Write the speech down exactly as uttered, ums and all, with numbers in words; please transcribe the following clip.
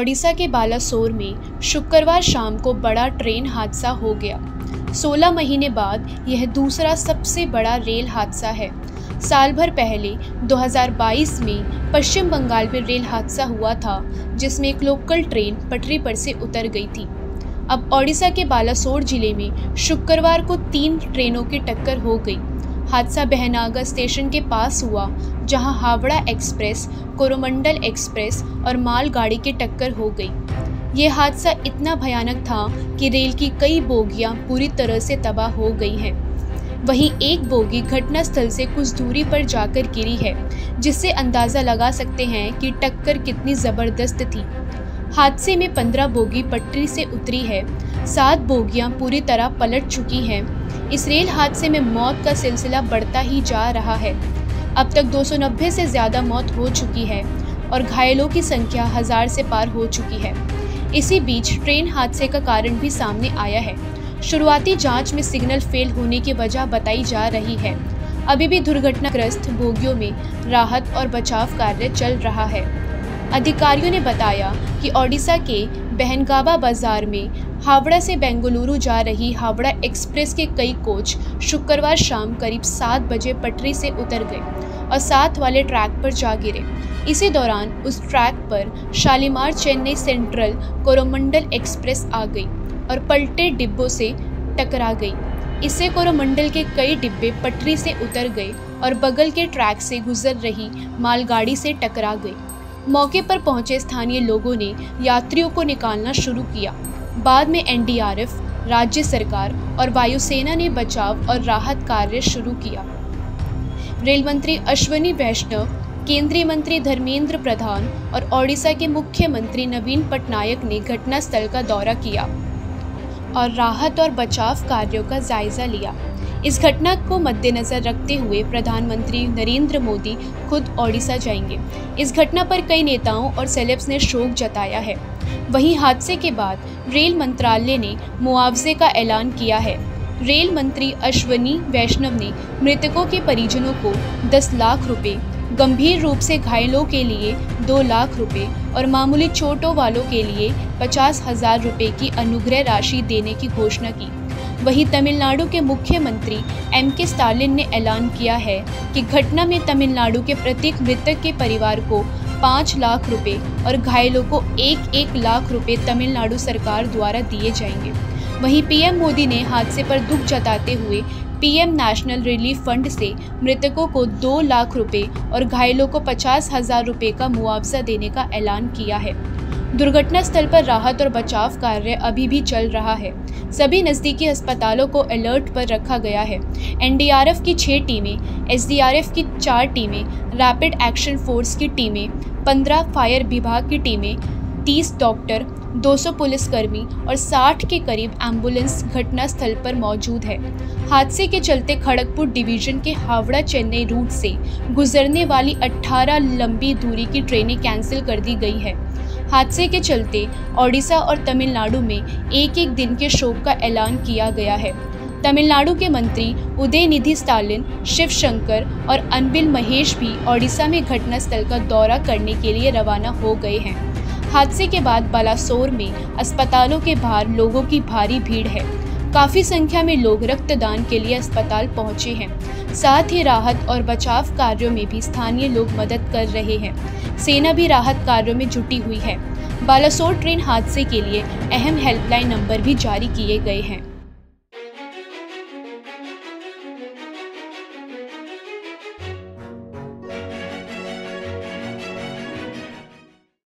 ओडिशा के बालासोर में शुक्रवार शाम को बड़ा ट्रेन हादसा हो गया। सोलह महीने बाद यह दूसरा सबसे बड़ा रेल हादसा है। साल भर पहले दो हज़ार बाईस में पश्चिम बंगाल में रेल हादसा हुआ था, जिसमें एक लोकल ट्रेन पटरी पर से उतर गई थी। अब ओडिशा के बालासोर जिले में शुक्रवार को तीन ट्रेनों की टक्कर हो गई। हादसा बहनागा स्टेशन के पास हुआ, जहां हावड़ा एक्सप्रेस, कोरोमंडल एक्सप्रेस और मालगाड़ी की टक्कर हो गई। यह हादसा इतना भयानक था कि रेल की कई बोगियां पूरी तरह से तबाह हो गई हैं। वहीं एक बोगी घटनास्थल से कुछ दूरी पर जाकर गिरी है, जिससे अंदाज़ा लगा सकते हैं कि टक्कर कितनी ज़बरदस्त थी। हादसे में पंद्रह बोगी पटरी से उतरी है, सात बोगियां पूरी तरह पलट चुकी हैं। इस रेल हादसे में मौत का सिलसिला बढ़ता ही जा रहा है। अब तक दो सौ नब्बे से ज़्यादा मौत हो चुकी है और घायलों की संख्या हज़ार से पार हो चुकी है। इसी बीच ट्रेन हादसे का कारण भी सामने आया है। शुरुआती जांच में सिग्नल फेल होने की वजह बताई जा रही है। अभी भी दुर्घटनाग्रस्त बोगियों में राहत और बचाव कार्य चल रहा है। अधिकारियों ने बताया कि ओडिशा के बहनगाबा बाजार में हावड़ा से बेंगलुरु जा रही हावड़ा एक्सप्रेस के कई कोच शुक्रवार शाम करीब सात बजे पटरी से उतर गए और साथ वाले ट्रैक पर जा गिरे। इसी दौरान उस ट्रैक पर शालीमार चेन्नई सेंट्रल कोरोमंडल एक्सप्रेस आ गई और पलटे डिब्बों से टकरा गई। इससे कोरोमंडल के कई डिब्बे पटरी से उतर गए और बगल के ट्रैक से गुजर रही मालगाड़ी से टकरा गए। मौके पर पहुंचे स्थानीय लोगों ने यात्रियों को निकालना शुरू किया। बाद में एन डी आर एफ, राज्य सरकार और वायुसेना ने बचाव और राहत कार्य शुरू किया। रेल मंत्री अश्विनी वैष्णव, केंद्रीय मंत्री धर्मेंद्र प्रधान और ओडिशा के मुख्यमंत्री नवीन पटनायक ने घटनास्थल का दौरा किया और राहत और बचाव कार्यों का जायजा लिया। इस घटना को मद्देनज़र रखते हुए प्रधानमंत्री नरेंद्र मोदी खुद ओडिशा जाएंगे। इस घटना पर कई नेताओं और सेलेब्स ने शोक जताया है। वहीं हादसे के बाद रेल मंत्रालय ने मुआवजे का ऐलान किया है। रेल मंत्री अश्विनी वैष्णव ने मृतकों के परिजनों को दस लाख रुपए, गंभीर रूप से घायलों के लिए दो लाख रुपए और मामूली चोटों वालों के लिए पचास हज़ार रुपये की अनुग्रह राशि देने की घोषणा की। वहीं तमिलनाडु के मुख्यमंत्री एम के स्टालिन ने ऐलान किया है कि घटना में तमिलनाडु के प्रत्येक मृतक के परिवार को पाँच लाख रुपए और घायलों को एक एक लाख रुपए तमिलनाडु सरकार द्वारा दिए जाएंगे। वहीं पी एम मोदी ने हादसे पर दुख जताते हुए P M national relief fund से मृतकों को दो लाख रुपए और घायलों को पचास हज़ार रुपये का मुआवजा देने का ऐलान किया है। दुर्घटना स्थल पर राहत और बचाव कार्य अभी भी चल रहा है। सभी नज़दीकी अस्पतालों को अलर्ट पर रखा गया है। एन डी आर एफ की छः टीमें, एस डी आर एफ की चार टीमें, रैपिड एक्शन फोर्स की टीमें, पंद्रह फायर विभाग की टीमें, तीस डॉक्टर, दो सौ पुलिसकर्मी और साठ के करीब एम्बुलेंस घटनास्थल पर मौजूद है। हादसे के चलते खड़गपुर डिवीज़न के हावड़ा चेन्नई रूट से गुजरने वाली अठारह लंबी दूरी की ट्रेनें कैंसिल कर दी गई है। हादसे के चलते ओडिशा और तमिलनाडु में एक एक दिन के शोक का ऐलान किया गया है। तमिलनाडु के मंत्री उदयनिधि स्टालिन, शिवशंकर और अनिल महेश भी ओडिशा में घटनास्थल का दौरा करने के लिए रवाना हो गए हैं। हादसे के बाद बालासोर में अस्पतालों के बाहर लोगों की भारी भीड़ है। काफ़ी संख्या में लोग रक्तदान के लिए अस्पताल पहुंचे हैं। साथ ही राहत और बचाव कार्यों में भी स्थानीय लोग मदद कर रहे हैं। सेना भी राहत कार्यों में जुटी हुई है। बालासोर ट्रेन हादसे के लिए अहम हेल्पलाइन नंबर भी जारी किए गए हैं।